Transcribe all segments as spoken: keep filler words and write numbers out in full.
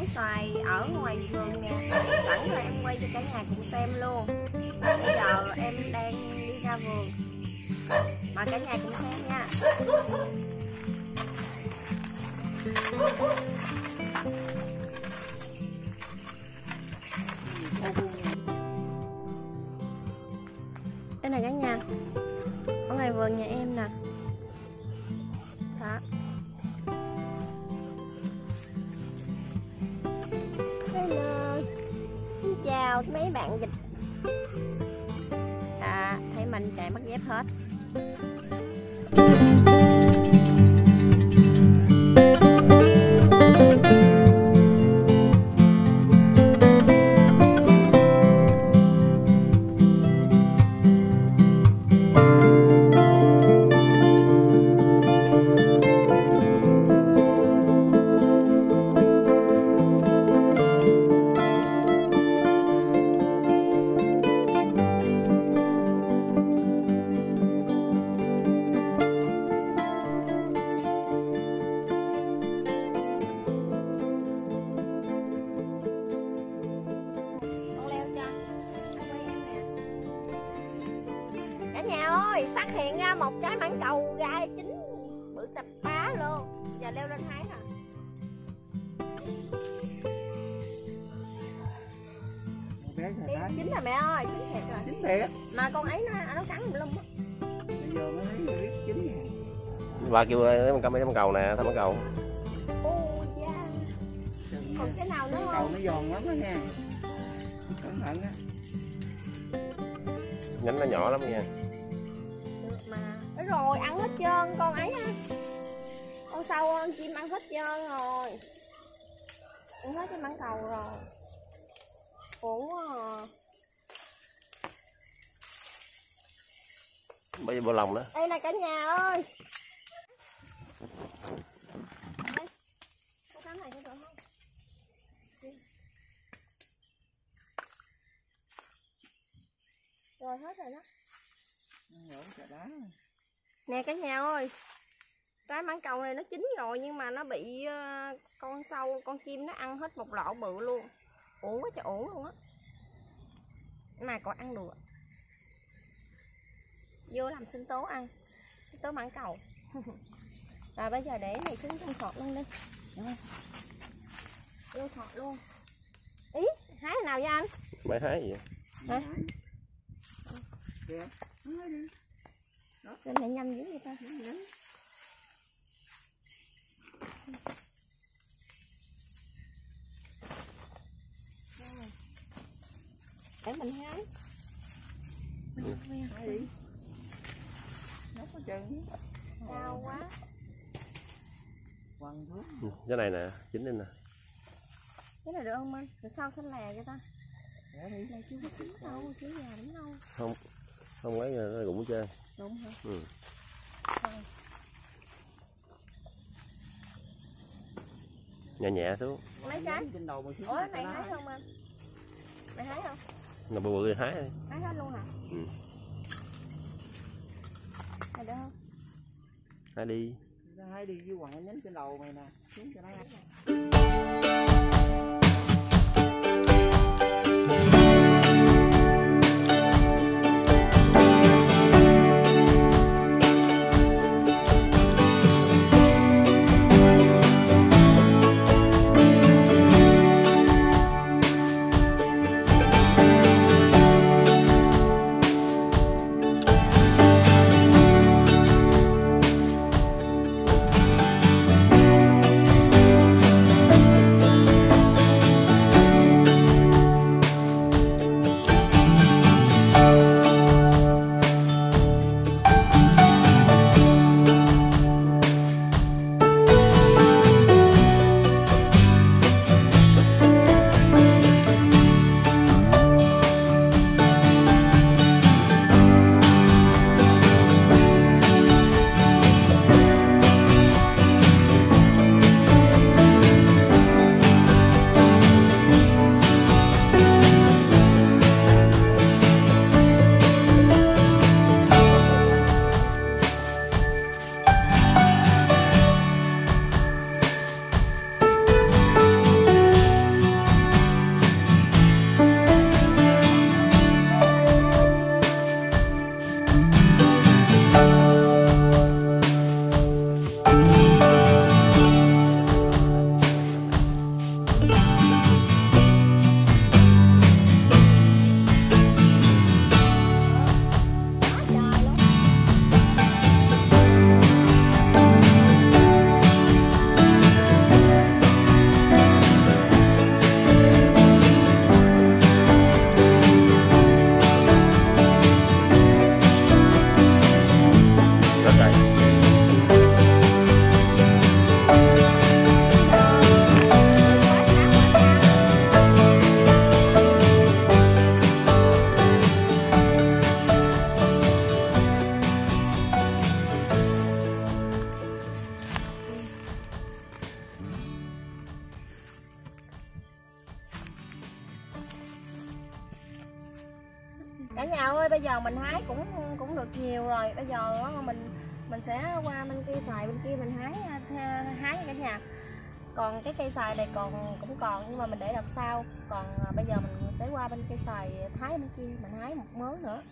bán xoài ở ngoài vườn nè, sẵn rồi em quay cho cả nhà cùng xem luôn. Bây giờ em đang đi ra vườn, mời cả nhà cùng xem nha. Đây này cả nhà, ở ngoài vườn nhà em nè. Đó. Hello, xin chào mấy bạn dịch. À, thấy mình chạy mất dép hết. Phát hiện ra một trái mãng cầu gai chín bự tập bá luôn, giờ leo lên hái nè. Chín rồi mẹ ơi, chín thiệt rồi. Chín thiệt. Mà con ấy nó nó cắn lum á. Bây giờ mới thấy biết chín rồi. Bà kêu lấy con mấy mãng cầu nè, thăm mãng cầu. Ô da. Còn trái nào nữa không? Cầu nó giòn lắm đó nha. Cẩn thận á. Nhánh nó nhỏ lắm nha. Rồi ăn hết trơn con ấy ha, con sâu con chim ăn hết trơn rồi, ăn hết cái mãng cầu rồi, khổ quá à. Bây giờ bộ lòng đó. Đây là cả nhà ơi. Đây, có cắm này có được không? Rồi hết rồi đó. Nè cả nhà ơi, trái mãng cầu này nó chín rồi nhưng mà nó bị con sâu, con chim nó ăn hết một lọ bự luôn. Uổng quá trời uổng luôn á. Mà còn ăn được. Vô làm sinh tố ăn, sinh tố mãng cầu. Rồi bây giờ để này xuống trong sọt luôn đi. Vô sọt luôn. Ý, hái nào vậy anh? Mày hái gì vậy? Hả? Kìa, hái đi. Đó. Cái này nhâm dữ người ta nhâm. Để mình hái. Hái đi. Nó có chừng. Cao quá. Quăng xuống. Cái này nè, chín lên nè. Cái này được không anh? Rồi sao xanh lè cho ta? Này chưa có chín đâu, chưa già lắm đâu. Không. Không lấy nó rụng hết trơn. Đúng hả? Ừ. Nhẹ nhẹ xuống. Mấy cái? Ủa mày hái không anh? Mày hái không? Nó bự bự thì hái đi. Hái hết luôn hả? Ừ. Hái được không? Hái đi. Hái đi với quặng nhánh trên đầu mày nè. Xuống cho nó hái. Cả nhà ơi, bây giờ mình hái cũng cũng được nhiều rồi. Bây giờ mình mình sẽ qua bên kia xoài bên kia mình hái hái nha cả nhà. Còn cái cây xoài này còn cũng còn nhưng mà mình để đợt sau. Còn bây giờ mình sẽ qua bên cây xoài thái bên kia mình hái một mớ nữa.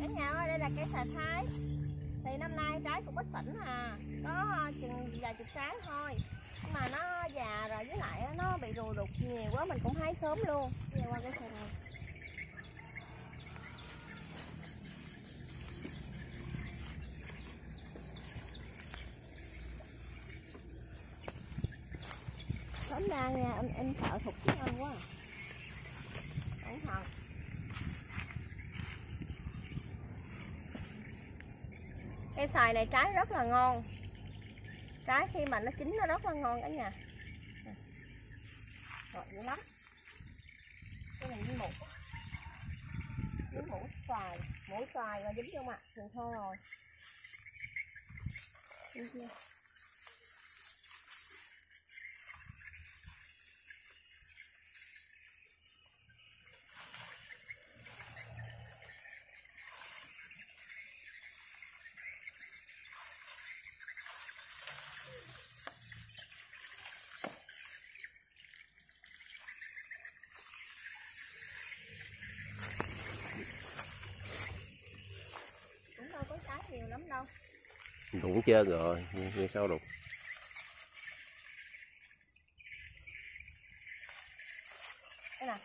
Cả nhà ơi, đây là cây xoài thái. Thì năm nay trái cũng ít tỉnh à, có chừng vài chục trái thôi. Nhưng mà nó già rồi với lại nó bị rùa đục nhiều quá, mình cũng hái sớm luôn. Đi qua cái thùng này. Sớm ra nha, em, em sợ thục chứ ăn quá. Cẩn thận. Cây xoài này trái rất là ngon. Trái khi mà nó chín nó rất là ngon cả nhà. Ngọt dữ lắm. Cái này dính mũ. Dính mũ xoài. Mũ xoài rồi dính vô mặt thường thôi rồi. Cũng chơi rồi, nghe sao đục. Đây nè.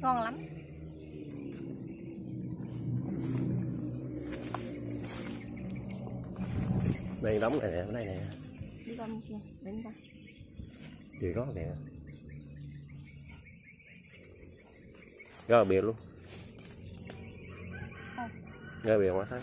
Ngon lắm. Đây đóng này nè, ở đây nè. Đi qua kia, đến đây. Gì có kìa. Ra bìa luôn. À. Ra bìa quá thấy.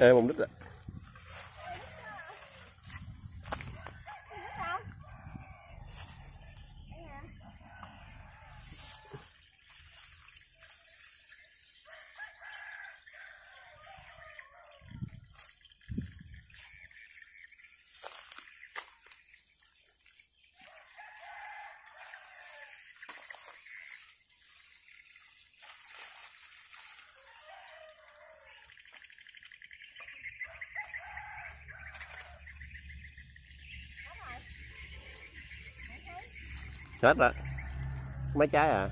Ê, mông đít ạ. Hết rồi, mấy trái à,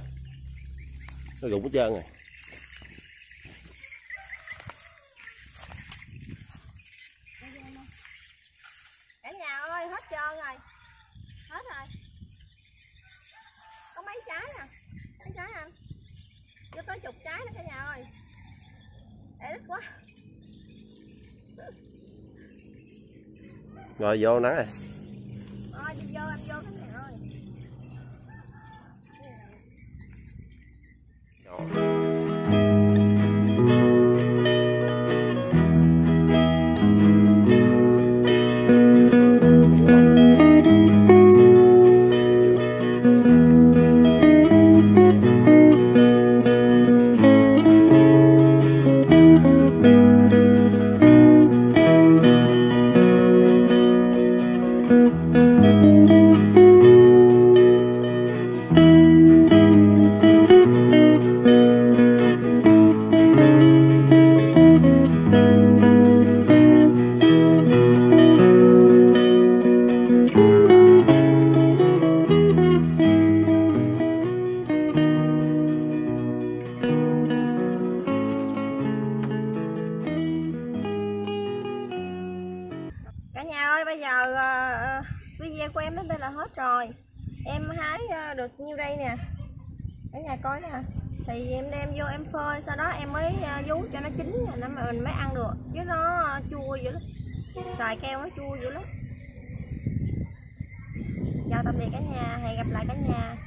nó rụng hết trơn rồi. Cả nhà ơi, hết trơn rồi, hết rồi. Có mấy trái nè, mấy trái anh, chưa tới chục trái nữa cả nhà ơi. Để đứt quá. Rồi vô nắng rồi. Rồi vô em vô cả nhà ơi. Thank you. em đến đây là hết rồi. Em hái được nhiêu đây nè, ở nhà coi nè, thì em đem vô em phơi, sau đó em mới vú cho nó chín nó mình mới ăn được, chứ nó chua dữ lắm, xài keo nó chua dữ lắm. Chào tạm biệt cả nhà, hẹn gặp lại cả nhà.